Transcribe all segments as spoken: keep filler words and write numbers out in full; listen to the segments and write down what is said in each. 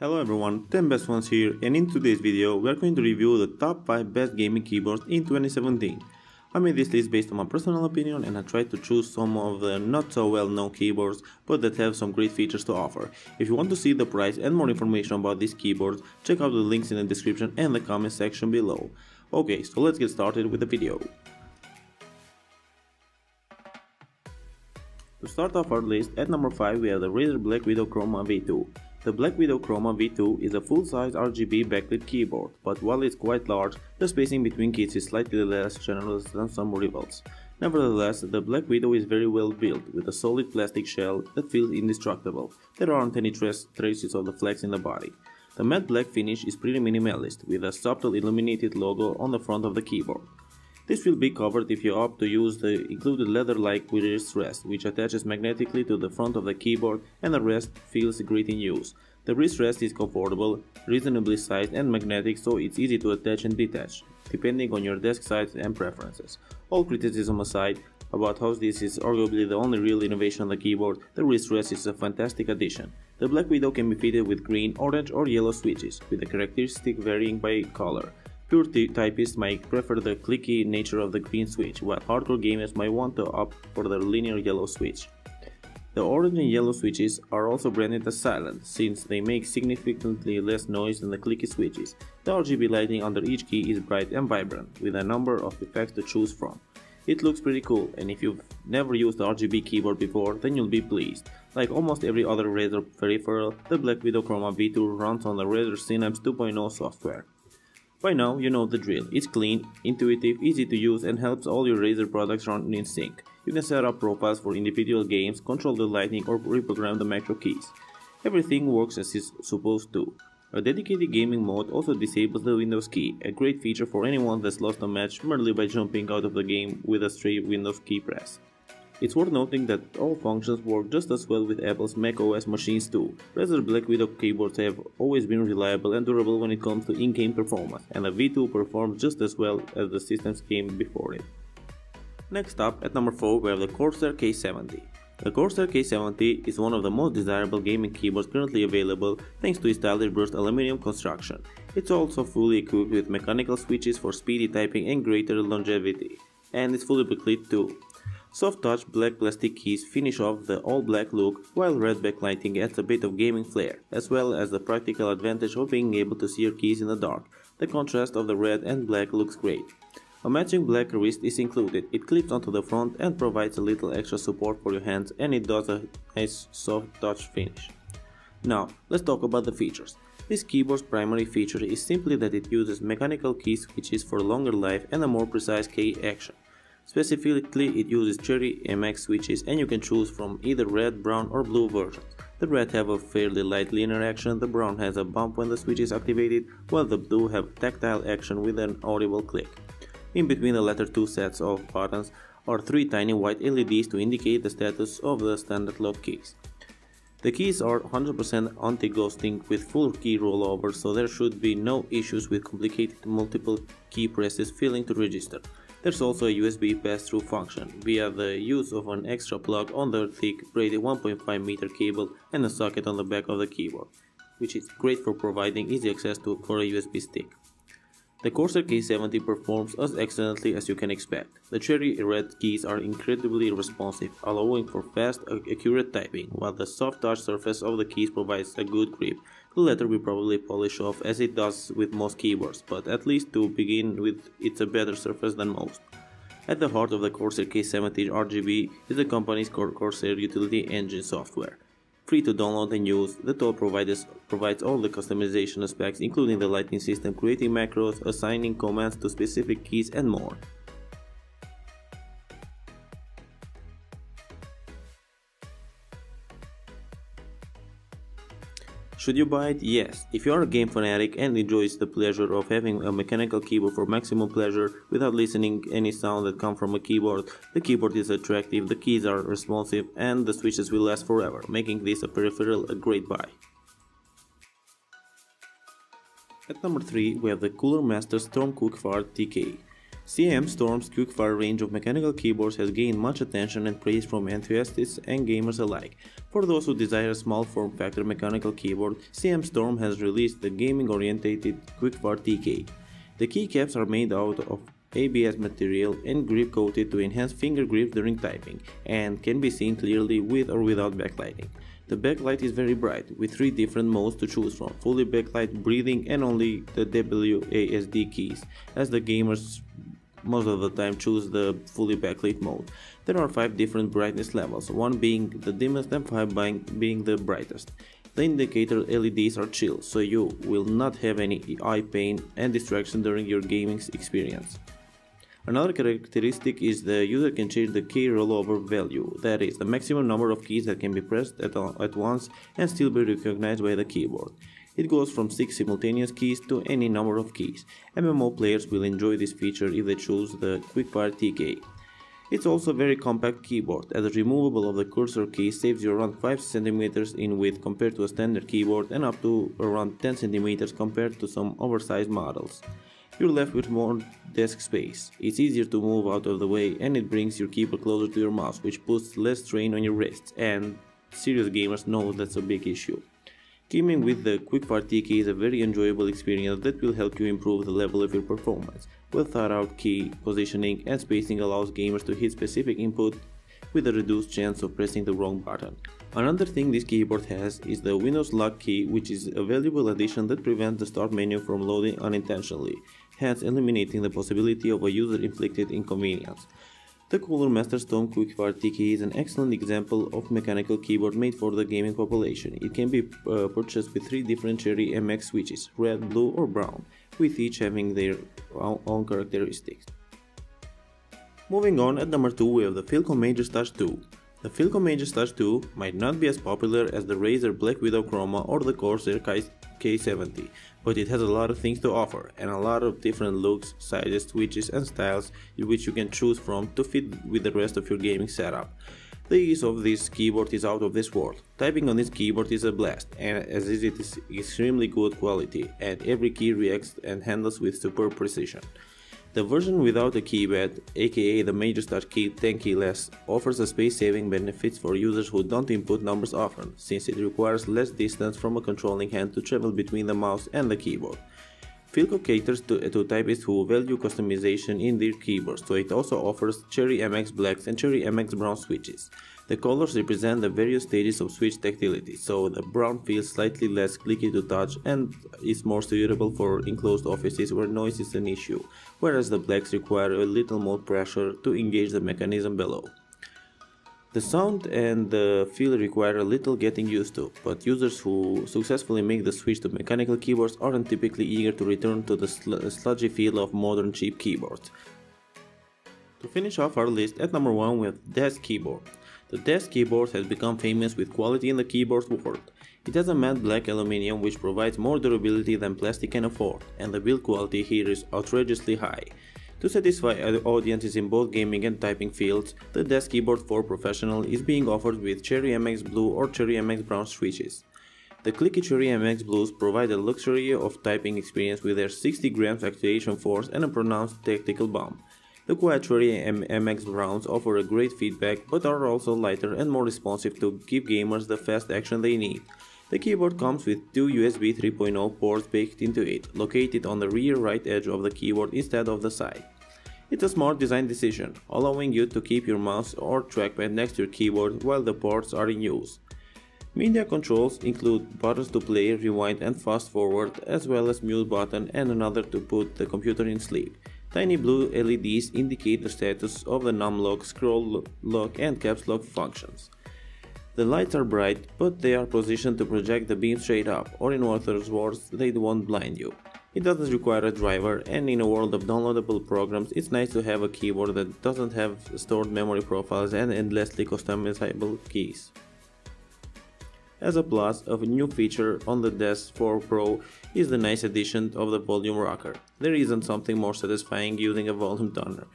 Hello everyone, ten best ones here, and in today's video we are going to review the top five best gaming keyboards in twenty seventeen. I made this list based on my personal opinion, and I tried to choose some of the not so well known keyboards but that have some great features to offer. If you want to see the price and more information about these keyboards, check out the links in the description and the comment section below. Okay, so let's get started with the video. To start off our list, at number five we have the Razer Black Widow Chroma V two. The Black Widow Chroma V two is a full-size R G B backlit keyboard, but while it's quite large, the spacing between keys is slightly less generous than some rivals. Nevertheless, the Black Widow is very well built, with a solid plastic shell that feels indestructible. There aren't any traces of the flex in the body. The matte black finish is pretty minimalist, with a subtle illuminated logo on the front of the keyboard. This will be covered if you opt to use the included leather-like wrist rest, which attaches magnetically to the front of the keyboard, and the rest feels great in use. The wrist rest is comfortable, reasonably sized and magnetic, so it's easy to attach and detach, depending on your desk size and preferences. All criticism aside about how this is arguably the only real innovation on the keyboard, the wrist rest is a fantastic addition. The Black Widow can be fitted with green, orange or yellow switches, with the characteristic varying by color. Pure typists might prefer the clicky nature of the green switch, while hardcore gamers might want to opt for the linear yellow switch. The orange and yellow switches are also branded as silent, since they make significantly less noise than the clicky switches. The R G B lighting under each key is bright and vibrant, with a number of effects to choose from. It looks pretty cool, and if you've never used the R G B keyboard before, then you'll be pleased. Like almost every other Razer peripheral, the Black Widow Chroma V two runs on the Razer Synapse two point oh software. By now, you know the drill. It's clean, intuitive, easy to use, and helps all your Razer products run in sync. You can set up profiles for individual games, control the lighting, or reprogram the macro keys. Everything works as it's supposed to. A dedicated gaming mode also disables the Windows key, a great feature for anyone that's lost a match merely by jumping out of the game with a stray Windows key press. It's worth noting that all functions work just as well with Apple's macOS machines too. Razer Black Widow keyboards have always been reliable and durable when it comes to in-game performance, and the V two performs just as well as the systems came before it. Next up, at number four, we have the Corsair K seventy. The Corsair K seventy is one of the most desirable gaming keyboards currently available thanks to its stylish brushed aluminum construction. It's also fully equipped with mechanical switches for speedy typing and greater longevity, and it's fully backlit too. Soft-touch black plastic keys finish off the all-black look, while red backlighting adds a bit of gaming flair, as well as the practical advantage of being able to see your keys in the dark. The contrast of the red and black looks great. A matching black wrist is included. It clips onto the front and provides a little extra support for your hands, and it does a nice soft-touch finish. Now, let's talk about the features. This keyboard's primary feature is simply that it uses mechanical key switches for longer life and a more precise key action. Specifically, it uses Cherry M X switches, and you can choose from either red, brown or blue versions. The red have a fairly light linear action, the brown has a bump when the switch is activated, while the blue have tactile action with an audible click. In between the latter two sets of buttons are three tiny white L E Ds to indicate the status of the standard lock keys. The keys are one hundred percent anti-ghosting with full key rollover, so there should be no issues with complicated multiple key presses failing to register. There's also a U S B pass-through function via the use of an extra plug on the thick braided one point five meter cable and a socket on the back of the keyboard, which is great for providing easy access to for a U S B stick. The Corsair K seventy performs as excellently as you can expect. The cherry red keys are incredibly responsive, allowing for fast, accurate typing, while the soft-touch surface of the keys provides a good grip. The latter will probably polish off as it does with most keyboards, but at least to begin with, it's a better surface than most. At the heart of the Corsair K seventy R G B is the company's Corsair Utility Engine software. Free to download and use, the tool provides, provides all the customization aspects, including the lighting system, creating macros, assigning commands to specific keys and more. Should you buy it? Yes. If you are a game fanatic and enjoys the pleasure of having a mechanical keyboard for maximum pleasure without listening any sound that comes from a keyboard, the keyboard is attractive, the keys are responsive, and the switches will last forever, making this a peripheral a great buy. At number three, we have the Cooler Master Storm QuickFire T K. C M Storm's QuickFire range of mechanical keyboards has gained much attention and praise from enthusiasts and gamers alike. For those who desire a small form factor mechanical keyboard, C M Storm has released the gaming-oriented QuickFire T K. The keycaps are made out of A B S material and grip coated to enhance finger grip during typing, and can be seen clearly with or without backlighting. The backlight is very bright, with three different modes to choose from: fully backlight, breathing, and only the W A S D keys, as the gamers most of the time choose the fully backlit mode. There are five different brightness levels, one being the dimmest and five being the brightest. The indicator L E Ds are chill, so you will not have any eye pain and distraction during your gaming experience. Another characteristic is the user can change the key rollover value, that is, the maximum number of keys that can be pressed at, at once and still be recognized by the keyboard. It goes from six simultaneous keys to any number of keys. M M O players will enjoy this feature if they choose the QuickFire T K. It's also a very compact keyboard, as the removal of the cursor key saves you around five centimeters in width compared to a standard keyboard and up to around ten centimeters compared to some oversized models. You're left with more desk space, it's easier to move out of the way, and it brings your keyboard closer to your mouse, which puts less strain on your wrists, and serious gamers know that's a big issue. Gaming with the QuickFire T K is a very enjoyable experience that will help you improve the level of your performance. Well thought out key positioning and spacing allows gamers to hit specific input with a reduced chance of pressing the wrong button. Another thing this keyboard has is the Windows lock key, which is a valuable addition that prevents the start menu from loading unintentionally, hence eliminating the possibility of a user-inflicted inconvenience. The Cooler Master Storm QuickFire T K is an excellent example of mechanical keyboard made for the gaming population. It can be uh, purchased with three different Cherry M X switches, red, blue or brown, with each having their own characteristics. Moving on, at number two we have the Filco Majestouch two. The Filco Majestouch two might not be as popular as the Razer Black Widow Chroma or the Corsair K seventy, but it has a lot of things to offer and a lot of different looks, sizes, switches and styles which you can choose from to fit with the rest of your gaming setup. The ease of this keyboard is out of this world. Typing on this keyboard is a blast, and as it is extremely good quality and every key reacts and handles with superb precision. The version without a keypad, aka the Majestouch key ten keyless, offers a space-saving benefits for users who don't input numbers often, since it requires less distance from a controlling hand to travel between the mouse and the keyboard. Filco caters to, to typists who value customization in their keyboards, so it also offers Cherry M X blacks and Cherry M X brown switches. The colors represent the various stages of switch tactility, so the brown feels slightly less clicky to touch and is more suitable for enclosed offices where noise is an issue, whereas the blacks require a little more pressure to engage the mechanism below. The sound and the feel require a little getting used to, but users who successfully make the switch to mechanical keyboards aren't typically eager to return to the sl sludgy feel of modern cheap keyboards. To finish off our list, at number one we have Das Keyboard. The Das Keyboard has become famous with quality in the keyboard world. It has a matte black aluminum which provides more durability than plastic can afford, and the build quality here is outrageously high. To satisfy audiences in both gaming and typing fields, the Das Keyboard for Professional is being offered with Cherry M X Blue or Cherry M X Brown switches. The clicky Cherry M X Blues provide a luxury of typing experience with their sixty grams actuation force and a pronounced tactical bump. The quiet Cherry M X Browns offer a great feedback, but are also lighter and more responsive to give gamers the fast action they need. The keyboard comes with two U S B three point oh ports baked into it, located on the rear right edge of the keyboard instead of the side. It's a smart design decision, allowing you to keep your mouse or trackpad next to your keyboard while the ports are in use. Media controls include buttons to play, rewind and fast forward, as well as mute button and another to put the computer in sleep. Tiny blue L E Ds indicate the status of the numlock, scroll lock and caps lock functions. The lights are bright, but they are positioned to project the beam straight up, or in author's words, they won't blind you. It doesn't require a driver, and in a world of downloadable programs, it's nice to have a keyboard that doesn't have stored memory profiles and endlessly customizable keys. As a plus, a new feature on the Das four Pro is the nice addition of the volume rocker. There isn't something more satisfying using a volume tuner.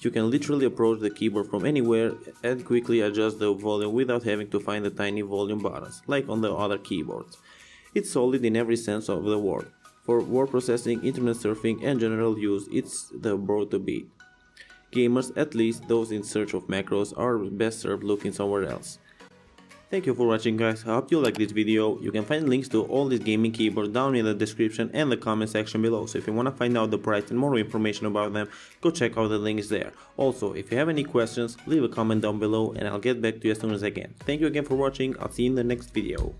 You can literally approach the keyboard from anywhere and quickly adjust the volume without having to find the tiny volume buttons, like on the other keyboards. It's solid in every sense of the word. For word processing, internet surfing and general use, it's the bro to beat. Gamers, at least those in search of macros, are best served looking somewhere else. Thank you for watching, guys. I hope you liked this video. You can find links to all these gaming keyboards down in the description and the comment section below, so if you want to find out the price and more information about them, go check out the links there. Also, if you have any questions, leave a comment down below and I'll get back to you as soon as I can. Thank you again for watching. I'll see you in the next video.